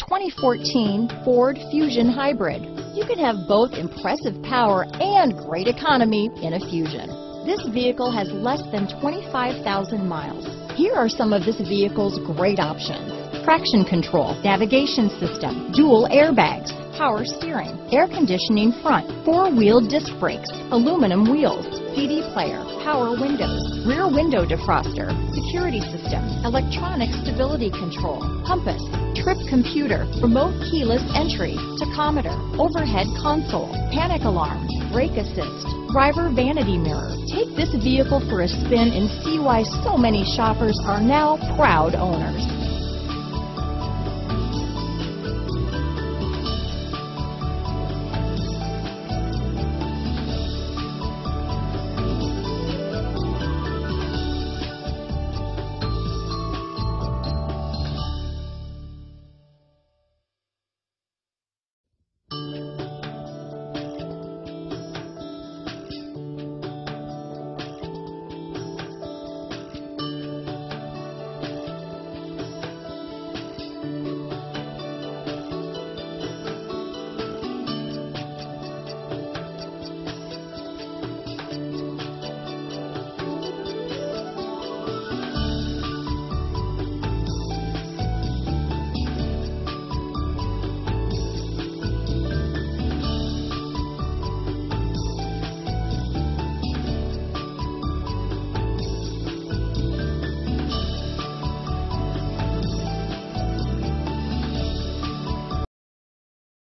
2014 Ford Fusion Hybrid. You can have both impressive power and great economy in a Fusion. This vehicle has less than 25,000 miles. Here are some of this vehicle's great options: traction control, navigation system, dual airbags, power steering, air conditioning front, four-wheel disc brakes, aluminum wheels, CD player, power windows, rear window defroster, security system, electronic stability control, compass, trip computer, remote keyless entry, tachometer, overhead console, panic alarm, brake assist, driver vanity mirror. Take this vehicle for a spin and see why so many shoppers are now proud owners.